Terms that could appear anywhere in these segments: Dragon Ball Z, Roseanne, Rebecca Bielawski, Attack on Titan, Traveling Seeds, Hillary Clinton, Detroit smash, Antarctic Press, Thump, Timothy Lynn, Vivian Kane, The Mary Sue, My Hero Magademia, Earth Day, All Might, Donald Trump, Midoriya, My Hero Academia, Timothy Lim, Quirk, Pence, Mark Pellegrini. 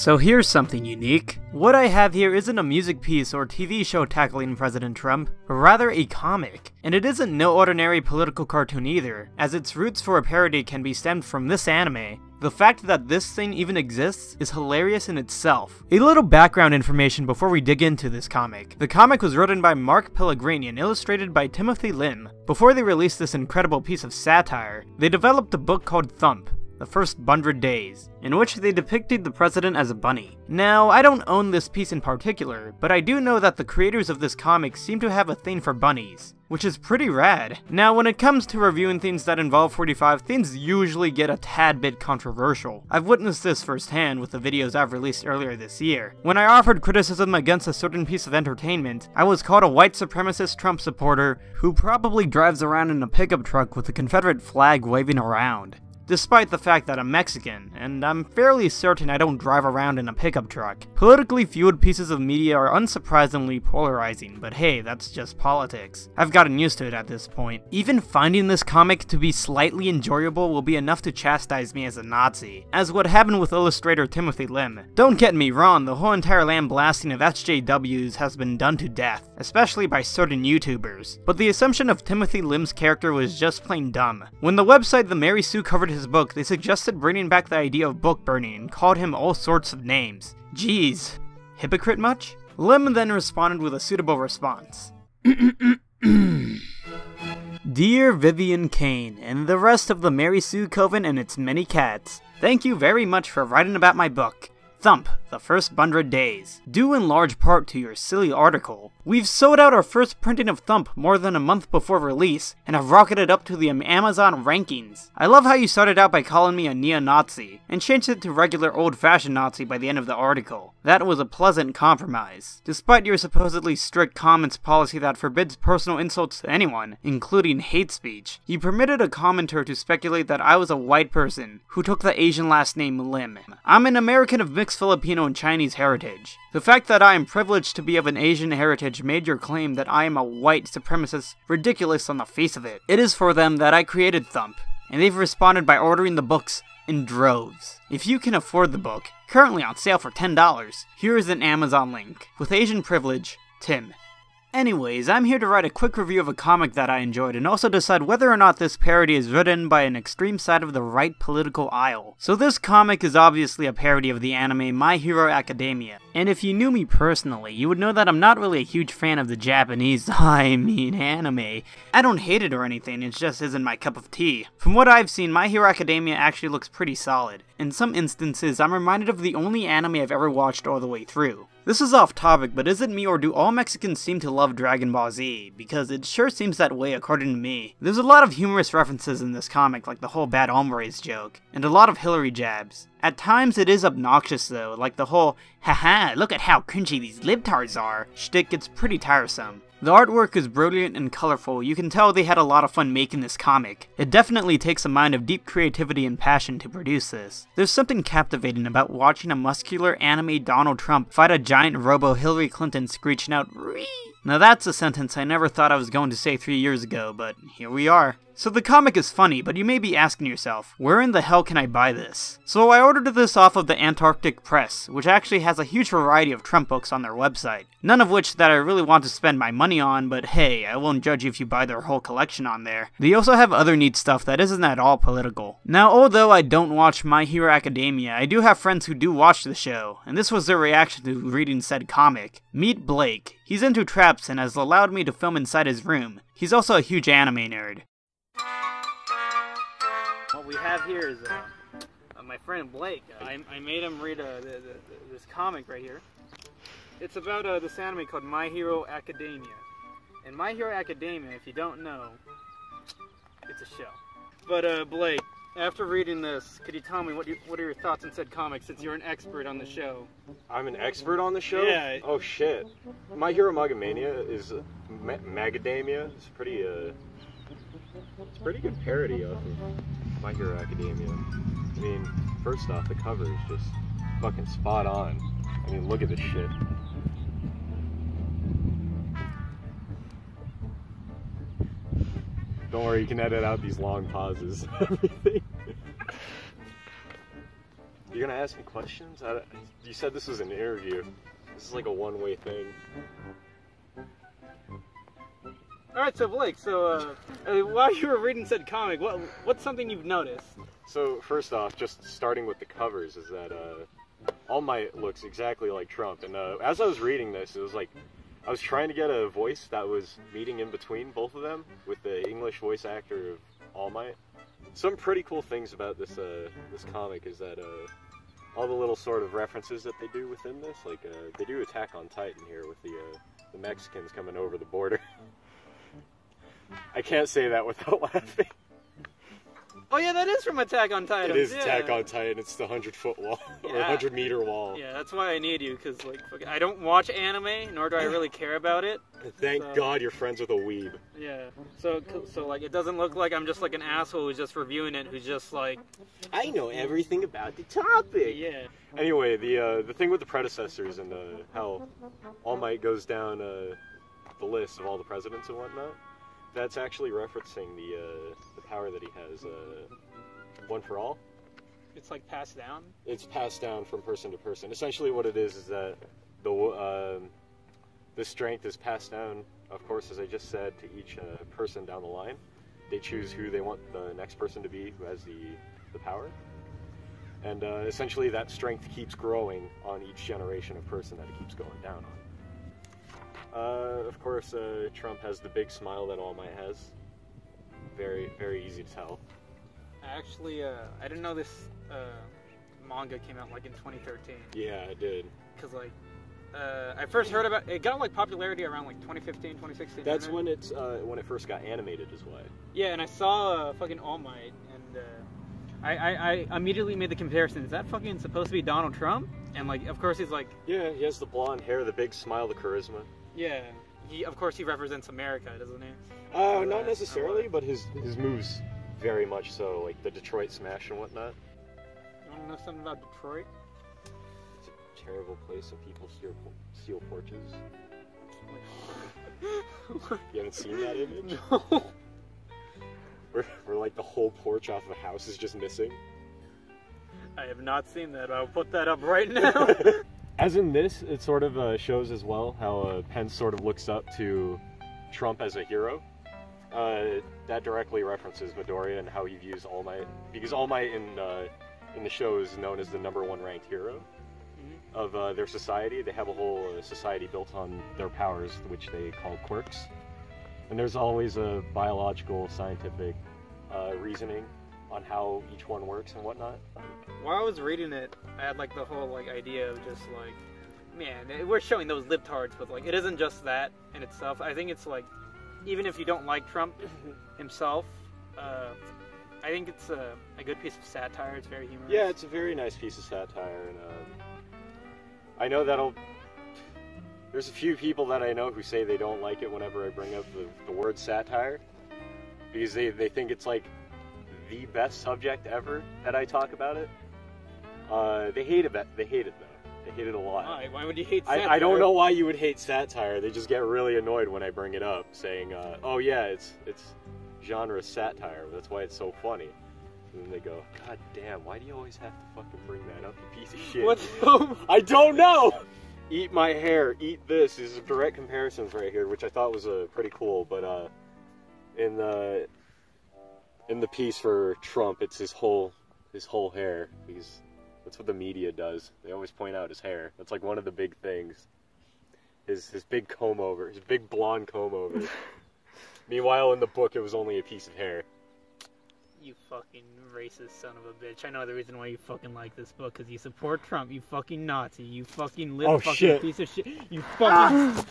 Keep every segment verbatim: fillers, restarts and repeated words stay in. So here's something unique. What I have here isn't a music piece or T V show tackling President Trump, but rather a comic. And it isn't no ordinary political cartoon either, as its roots for a parody can be stemmed from this anime. The fact that this thing even exists is hilarious in itself. A little background information before we dig into this comic. The comic was written by Mark Pellegrini and illustrated by Timothy Lynn. Before they released this incredible piece of satire, they developed a book called Thump, The First Hundred Days, in which they depicted the president as a bunny. Now, I don't own this piece in particular, but I do know that the creators of this comic seem to have a thing for bunnies, which is pretty rad. Now, when it comes to reviewing things that involve forty-five, things usually get a tad bit controversial. I've witnessed this firsthand with the videos I've released earlier this year. When I offered criticism against a certain piece of entertainment, I was called a white supremacist Trump supporter who probably drives around in a pickup truck with a Confederate flag waving around. Despite the fact that I'm Mexican, and I'm fairly certain I don't drive around in a pickup truck. Politically fueled pieces of media are unsurprisingly polarizing, but hey, that's just politics. I've gotten used to it at this point. Even finding this comic to be slightly enjoyable will be enough to chastise me as a Nazi, as what happened with illustrator Timothy Lim. Don't get me wrong, the whole entire lambasting of S J Ws has been done to death, especially by certain YouTubers, but the assumption of Timothy Lim's character was just plain dumb. When the website The Mary Sue covered his book, they suggested bringing back the idea of book burning and called him all sorts of names. Jeez, hypocrite much? Lim then responded with a suitable response. Dear Vivian Kane and the rest of the Mary Sue Coven and its many cats, thank you very much for writing about my book, Thump, The First Hundred Days, due in large part to your silly article. We've sold out our first printing of Thump more than a month before release, and have rocketed up to the Amazon rankings. I love how you started out by calling me a neo-Nazi, and changed it to regular old-fashioned Nazi by the end of the article. That was a pleasant compromise. Despite your supposedly strict comments policy that forbids personal insults to anyone, including hate speech, you permitted a commenter to speculate that I was a white person who took the Asian last name Lim. I'm an American of mixed Filipino and Chinese heritage. The fact that I am privileged to be of an Asian heritage made your claim that I am a white supremacist ridiculous on the face of it. It is for them that I created Thump, and they've responded by ordering the books in droves. If you can afford the book, currently on sale for ten dollars, here is an Amazon link. With Asian privilege, Tim. Anyways, I'm here to write a quick review of a comic that I enjoyed and also decide whether or not this parody is written by an extreme side of the right political aisle. So this comic is obviously a parody of the anime My Hero Academia, and if you knew me personally, you would know that I'm not really a huge fan of the Japanese, I mean anime. I don't hate it or anything, it just isn't my cup of tea. From what I've seen, My Hero Academia actually looks pretty solid. In some instances, I'm reminded of the only anime I've ever watched all the way through. This is off topic, but is it me or do all Mexicans seem to love Dragon Ball Z? Because it sure seems that way according to me. There's a lot of humorous references in this comic, like the whole bad hombres joke, and a lot of Hillary jabs. At times it is obnoxious though, like the whole, haha, look at how cringy these libtards are, shtick gets pretty tiresome. The artwork is brilliant and colorful, you can tell they had a lot of fun making this comic. It definitely takes a mind of deep creativity and passion to produce this. There's something captivating about watching a muscular anime Donald Trump fight a giant robo Hillary Clinton screeching out, "Ree!" Now that's a sentence I never thought I was going to say three years ago, but here we are. So the comic is funny, but you may be asking yourself, where in the hell can I buy this? So I ordered this off of the Antarctic Press, which actually has a huge variety of Trump books on their website. None of which that I really want to spend my money on, but hey, I won't judge you if you buy their whole collection on there. They also have other neat stuff that isn't at all political. Now, although I don't watch My Hero Academia, I do have friends who do watch the show, and this was their reaction to reading said comic. Meet Blake. He's into traps and has allowed me to film inside his room. He's also a huge anime nerd. What we have here is uh, uh, my friend Blake. I, I made him read uh, the, the, this comic right here. It's about uh, this anime called My Hero Academia. And My Hero Academia, if you don't know, it's a show. But uh, Blake, after reading this, could you tell me what you, what are your thoughts on said comic since you're an expert on the show? I'm an expert on the show? Yeah. Oh shit. My Hero Magademia is uh, Ma Magademia. It's pretty. Uh, it's a pretty good parody of My Hero Academia. I mean, first off, the cover is just fucking spot on. I mean, look at this shit. Don't worry, you can edit out these long pauses. Everything. You're gonna ask me questions? I, you said this was an interview. This is like a one-way thing. All right, so Blake, so uh, while you were reading said comic, what what's something you've noticed? So first off, just starting with the covers, is that uh, All Might looks exactly like Trump. And uh, as I was reading this, it was like I was trying to get a voice that was meeting in between both of them with the English voice actor of All Might. Some pretty cool things about this uh, this comic is that uh, all the little sort of references that they do within this, like uh, they do Attack on Titan here with the uh, the Mexicans coming over the border. I can't say that without laughing. Oh yeah, that is from Attack on Titan. It is yeah. Attack on Titan. It's the hundred foot wall yeah. or hundred meter wall. Yeah, that's why I need you, because like I don't watch anime, nor do I really care about it. Thank so. God you're friends with a weeb. Yeah. So so like it doesn't look like I'm just like an asshole who's just reviewing it, who's just like I know everything about the topic. Yeah. Anyway, the uh, the thing with the predecessors and uh, how All Might goes down uh, the list of all the presidents and whatnot. That's actually referencing the uh, the power that he has, uh, one for all. It's like passed down? It's passed down from person to person. Essentially what it is is that the, uh, the strength is passed down, of course, as I just said, to each uh, person down the line. They choose who they want the next person to be who has the, the power. And uh, essentially that strength keeps growing on each generation of person that it keeps going down on. Uh, of course, uh, Trump has the big smile that All Might has. Very, very easy to tell. Actually, uh, I didn't know this uh, manga came out like in twenty thirteen. Yeah, it did. Because like, uh, I first heard about it, got like popularity around like twenty fifteen, twenty sixteen. That's when it's uh, when it first got animated, is why. Yeah, and I saw uh, fucking All Might, and uh, I, I, I immediately made the comparison. Is that fucking supposed to be Donald Trump? And like, of course, he's like. Yeah, he has the blonde hair, the big smile, the charisma. Yeah, he, of course he represents America, doesn't he? Oh, uh, not necessarily, but his his moves very much so, like the Detroit smash and whatnot. You want to know something about Detroit? It's a terrible place and people steal, steal porches. You haven't seen that image? No. We're, we're like the whole porch off of a house is just missing. I have not seen that, but I'll put that up right now. As in this, it sort of uh, shows as well how uh, Pence sort of looks up to Trump as a hero. Uh, that directly references Midoriya and how he views All Might, because All Might in uh, in the show is known as the number one ranked hero mm-hmm. of uh, their society. They have a whole uh, society built on their powers, which they call quirks. And there's always a biological, scientific uh, reasoning on how each one works and whatnot. While I was reading it, I had like the whole like idea of just like, man, we're showing those libtards, but like it isn't just that in itself. I think it's like, even if you don't like Trump himself, uh, I think it's a, a good piece of satire. It's very humorous. Yeah, it's a very nice piece of satire, and um, I know that'll. There's a few people that I know who say they don't like it whenever I bring up the, the word satire, because they they think it's like the best subject ever that I talk about it. Uh, they hate it. They hate it though. They hate it a lot. Why? Why would you hate satire? I, I don't know why you would hate satire. They just get really annoyed when I bring it up, saying, uh, "Oh yeah, it's it's genre satire. That's why it's so funny." And then they go, "God damn! Why do you always have to fucking bring that up, you piece of shit?" What? The I don't know. Eat my hair. Eat this. These are direct comparisons right here, which I thought was a uh, pretty cool. But uh, in the In the piece for Trump, it's his whole his whole hair. He's, that's what the media does. They always point out his hair. That's like one of the big things. His his big comb over, his big blonde comb over. Meanwhile, in the book, it was only a piece of hair. You fucking racist son of a bitch. I know the reason why you fucking like this book, because you support Trump, you fucking Nazi, you fucking little oh, fucking shit. piece of shit. You fucking...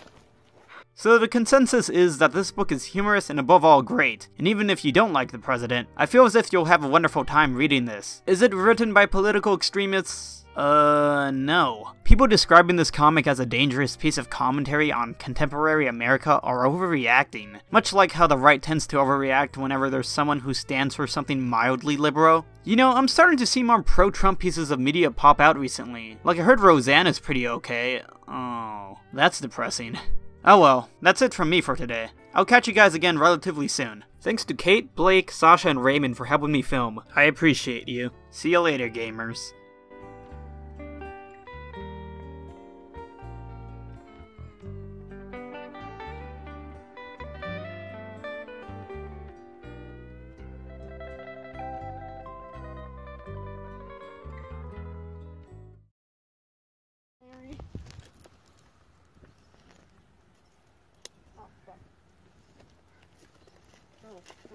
So the consensus is that this book is humorous and above all great, and even if you don't like the president, I feel as if you'll have a wonderful time reading this. Is it written by political extremists? Uh, no. People describing this comic as a dangerous piece of commentary on contemporary America are overreacting, much like how the right tends to overreact whenever there's someone who stands for something mildly liberal. You know, I'm starting to see more pro-Trump pieces of media pop out recently. Like I heard Roseanne is pretty okay. Oh, that's depressing. Oh well, that's it from me for today. I'll catch you guys again relatively soon. Thanks to Kate, Blake, Sasha, and Raymond for helping me film. I appreciate you. See you later, gamers.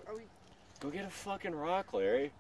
Are we... Go get a fucking rock, Larry.